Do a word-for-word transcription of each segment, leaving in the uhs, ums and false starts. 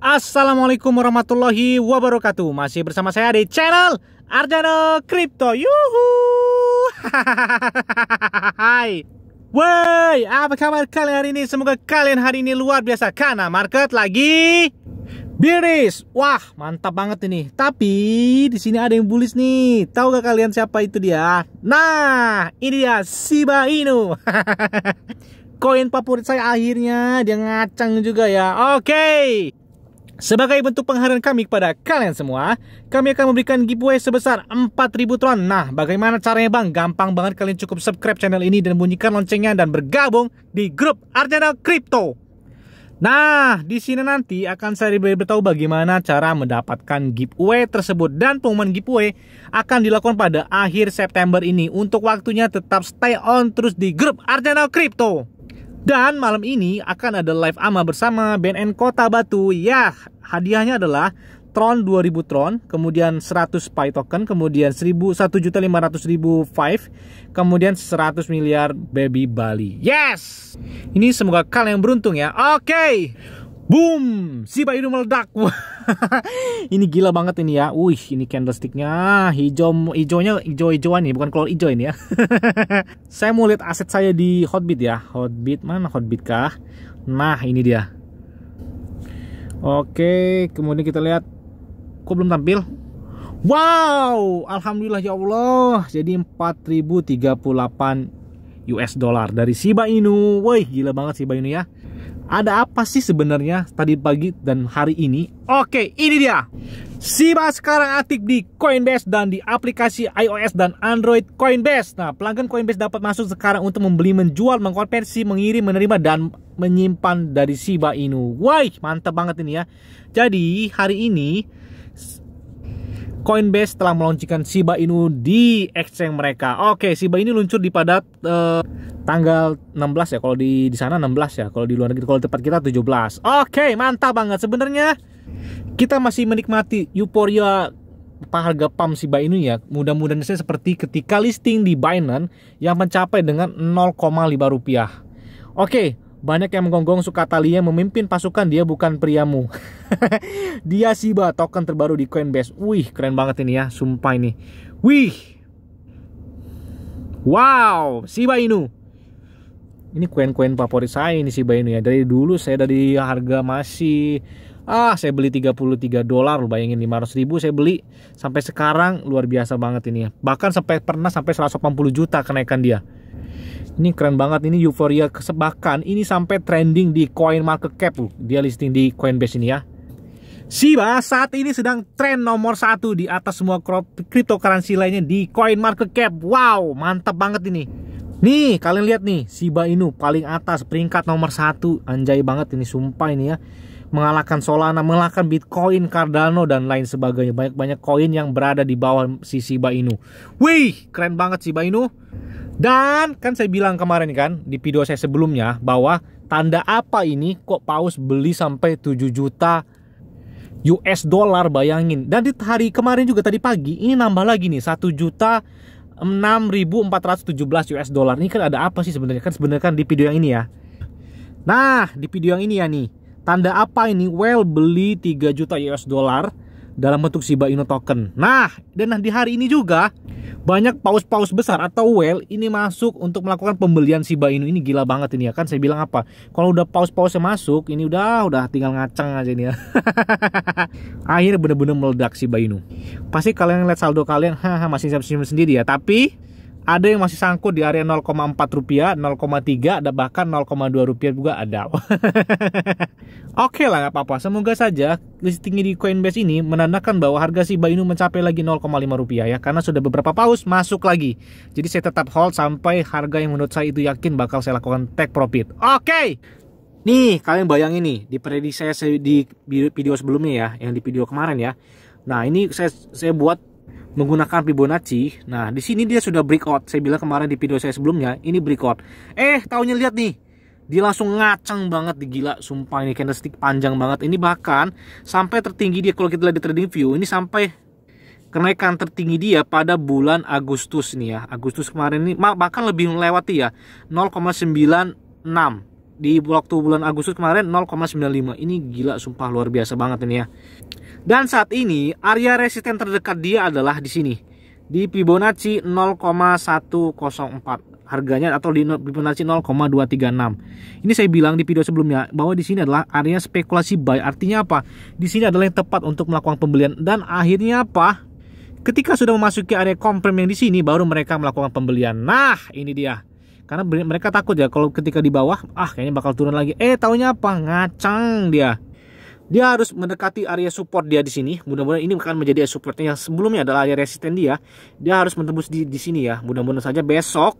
Assalamualaikum warahmatullahi wabarakatuh. Masih bersama saya di channel Arzano Crypto. Yuhu. Hai. Woi, apa kabar kalian hari ini? Semoga kalian hari ini luar biasa karena market lagi bearish. Wah, mantap banget ini. Tapi di sini ada yang bullish nih. Tahu gak kalian siapa itu dia? Nah, ini dia Shiba Inu. Koin favorit saya akhirnya dia ngacang juga ya. Oke. Okay. Sebagai bentuk penghargaan kami kepada kalian semua, kami akan memberikan giveaway sebesar empat ribu Tron. Nah, bagaimana caranya bang? Gampang banget, kalian cukup subscribe channel ini dan bunyikan loncengnya dan bergabung di grup Arzano Crypto. Nah, di sini nanti akan saya beritahu bagaimana cara mendapatkan giveaway tersebut. Dan pengumuman giveaway akan dilakukan pada akhir September ini. Untuk waktunya tetap stay on terus di grup Arzano Crypto. Dan malam ini akan ada live ama bersama B N N Kota Batu. Ya, hadiahnya adalah Tron dua ribu Tron, kemudian seratus P A Y token, kemudian satu juta lima ratus ribu Five, kemudian seratus miliar Baby Bali. Yes! Ini semoga kalian beruntung ya. Oke. Okay. Boom! Shiba Inu meledak. Ini gila banget ini ya. Wih, ini candlesticknya hijau, hijaunya hijau-hijauan nih, bukan kolor hijau ini ya. Saya mau lihat aset saya di Hotbit ya. Hotbit mana? Hotbit kah? Nah, ini dia. Oke, kemudian kita lihat. Kok belum tampil? Wow, alhamdulillah ya Allah. Jadi empat ribu tiga puluh delapan U S dollar dari Shiba Inu. Woi, gila banget Shiba Inu ya. Ada apa sih sebenarnya tadi pagi dan hari ini? Oke, ini dia. Shiba sekarang aktif di Coinbase dan di aplikasi i O S dan Android Coinbase. Nah, pelanggan Coinbase dapat masuk sekarang untuk membeli, menjual, mengkonversi, mengirim, menerima, dan menyimpan dari Shiba Inu. Wah, mantap banget ini ya. Jadi, hari ini Coinbase telah meluncurkan Shiba Inu di exchange mereka. Oke, Shiba Inu luncur di pada uh, tanggal enam belas ya, kalau di di sana enam belas ya, kalau di luar negeri, kalau tempat kita tujuh belas. Oke, mantap banget. Sebenarnya kita masih menikmati euforia harga pump Shiba Inu ya. Mudah-mudahan saya seperti ketika listing di Binance yang mencapai dengan nol koma lima rupiah. Oke, banyak yang menggonggong Sukatali yang memimpin pasukan dia bukan priamu. Dia Shiba, token terbaru di Coinbase. Wih, keren banget ini ya, sumpah ini. Wih. Wow, Shiba Inu. Ini koin-koin favorit saya ini Shiba Inu ya. Dari dulu saya dari harga masih ah saya beli tiga puluh tiga dolar, bayangin lima ratus ribu saya beli, sampai sekarang luar biasa banget ini ya. Bahkan sampai pernah sampai seratus delapan puluh juta kenaikan dia. Ini keren banget ini euforia kesebakan. Ini sampai trending di Coin Market Cap. Dia listing di Coinbase ini ya. Shiba saat ini sedang tren nomor satu di atas semua cryptocurrency lainnya di Coin Market Cap. Wow, mantap banget ini. Nih, kalian lihat nih, Shiba Inu paling atas peringkat nomor satu. Anjay banget ini, sumpah ini ya. Mengalahkan Solana, mengalahkan Bitcoin, Cardano, dan lain sebagainya. Banyak-banyak koin yang berada di bawah si Shiba Inu. Wih, keren banget Shiba Inu. Dan kan saya bilang kemarin kan, di video saya sebelumnya, bahwa tanda apa ini kok paus beli sampai tujuh juta U S dollar, bayangin. Dan di hari kemarin juga tadi pagi, ini nambah lagi nih, satu juta enam ribu empat ratus tujuh belas U S dollar. Ini kan ada apa sih sebenarnya? Kan sebenarnya kan di video yang ini ya. Nah, di video yang ini ya nih. Tanda apa ini? Well, beli tiga juta U S dollar dalam bentuk Shiba Inu token. Nah, dan di hari ini juga banyak paus-paus besar atau well ini masuk untuk melakukan pembelian Shiba Inu. Ini gila banget ini ya. Kan saya bilang apa? Kalau udah paus-pausnya masuk, ini udah udah tinggal ngaceng aja ini ya. Akhirnya bener-bener meledak Shiba Inu. Pasti kalian lihat saldo kalian, haha masih simpen sendiri ya. Tapi ada yang masih sangkut di area nol koma empat rupiah, nol koma tiga, ada bahkan nol koma dua rupiah juga ada. Oke lah, nggak apa-apa. Semoga saja listingnya di Coinbase ini menandakan bahwa harga Shiba Inu mencapai lagi nol koma lima rupiah ya, karena sudah beberapa paus masuk lagi. Jadi saya tetap hold sampai harga yang menurut saya itu yakin bakal saya lakukan take profit. Oke. Nih, kalian bayangin nih di prediksi saya di video sebelumnya ya, yang di video kemarin ya. Nah, ini saya saya buat menggunakan Fibonacci. Nah, di sini dia sudah breakout. Saya bilang kemarin di video saya sebelumnya, ini breakout. Eh, taunya lihat nih. Dia langsung ngaceng banget, digila sumpah ini candlestick panjang banget. Ini bahkan sampai tertinggi dia kalau kita lihat di TradingView, ini sampai kenaikan tertinggi dia pada bulan Agustus nih ya. Agustus kemarin ini bahkan lebih melewati ya, nol koma sembilan enam. di waktu bulan Agustus kemarin nol koma sembilan lima. Ini gila sumpah, luar biasa banget ini ya. Dan saat ini area resisten terdekat dia adalah di sini, di Fibonacci nol koma satu nol empat. Harganya atau di Fibonacci nol koma dua tiga enam. Ini saya bilang di video sebelumnya bahwa di sini adalah area spekulasi buy. Artinya apa? Di sini adalah yang tepat untuk melakukan pembelian, dan akhirnya apa? Ketika sudah memasuki area confirm yang di sini baru mereka melakukan pembelian. Nah, ini dia. Karena mereka takut ya kalau ketika di bawah, ah kayaknya bakal turun lagi. Eh, taunya apa? Ngacang dia. Dia harus mendekati area support dia di sini. Mudah-mudahan ini akan menjadi area supportnya yang sebelumnya adalah area resisten dia. Dia harus menembus di di sini ya. Mudah-mudahan saja besok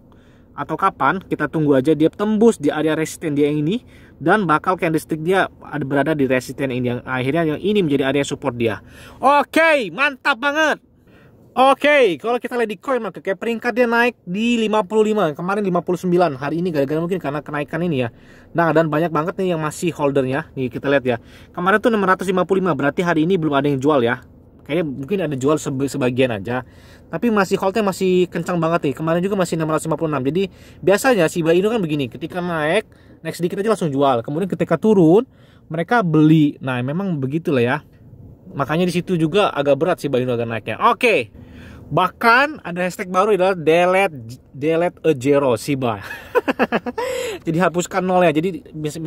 atau kapan, kita tunggu aja dia tembus di area resisten dia yang ini, dan bakal candlestick dia ada berada di resisten ini yang akhirnya yang ini menjadi area support dia. Oke, mantap banget. Oke, kalau kita lihat di Coin Market Cap, peringkat dia naik di lima puluh lima, kemarin lima puluh sembilan, hari ini gara-gara mungkin karena kenaikan ini ya. Nah, dan banyak banget nih yang masih holdernya. Nih kita lihat ya. Kemarin tuh enam ratus lima puluh lima, berarti hari ini belum ada yang jual ya. Kayaknya mungkin ada jual sebagian aja, tapi masih holdnya masih kencang banget nih. Kemarin juga masih enam ratus lima puluh enam. Jadi biasanya Shiba Inu kan begini, ketika naik naik sedikit aja langsung jual, kemudian ketika turun mereka beli. Nah memang begitulah ya, makanya di situ juga agak berat Shiba Inu agak naiknya. Oke, bahkan ada hashtag baru adalah delete delete a zero Shiba. Jadi hapuskan nolnya. Jadi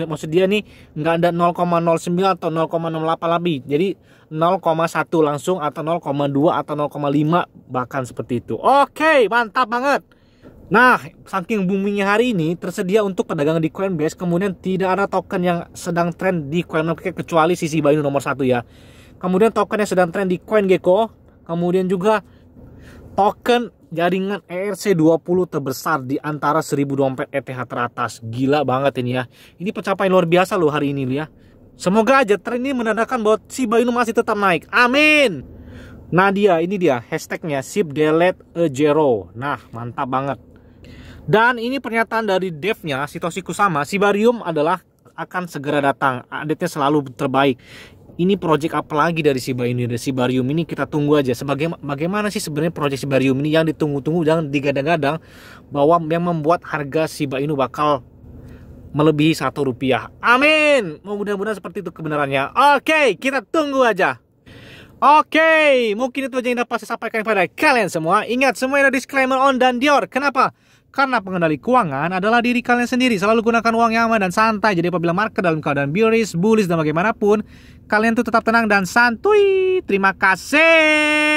maksud dia nih nggak ada nol koma nol sembilan atau nol koma nol delapan lebih. Jadi nol koma satu langsung atau nol koma dua atau nol koma lima, bahkan seperti itu. Oke, mantap banget. Nah, saking boomingnya hari ini tersedia untuk pedagang di Coinbase, kemudian tidak ada token yang sedang tren di Coinbase kecuali si Shiba Inu nomor satu ya. Kemudian token yang sedang tren di Coin Gecko, kemudian juga token jaringan E R C dua puluh terbesar di antara seribu dompet E T H teratas. Gila banget ini ya. Ini pencapaian luar biasa loh hari ini ya. Semoga aja tren ini menandakan bahwa Shiba Inu masih tetap naik. Amin. Nah dia, ini dia hashtagnya Shib Delete a Zero. Nah mantap banget. Dan ini pernyataan dari devnya Sitoshi Kusama, Shibarium adalah akan segera datang. Update-nya selalu terbaik. Ini project apa lagi dari Shiba Inu, dari Shibarium ini? Kita tunggu aja. Sebagai bagaimana sih sebenarnya project Shibarium ini yang ditunggu-tunggu, jangan digadang-gadang bahwa yang membuat harga Shiba Inu bakal melebihi satu rupiah. Amin. Mudah-mudahan seperti itu kebenarannya. Oke, kita tunggu aja. Oke, mungkin itu aja yang dapat saya sampaikan kepada kalian semua. Ingat, semua ada disclaimer on dan dior. Kenapa? Karena pengendali keuangan adalah diri kalian sendiri. Selalu gunakan uang yang aman dan santai. Jadi apabila market dalam keadaan bearish, bullish, dan bagaimanapun, kalian tuh tetap tenang dan santuy. Terima kasih.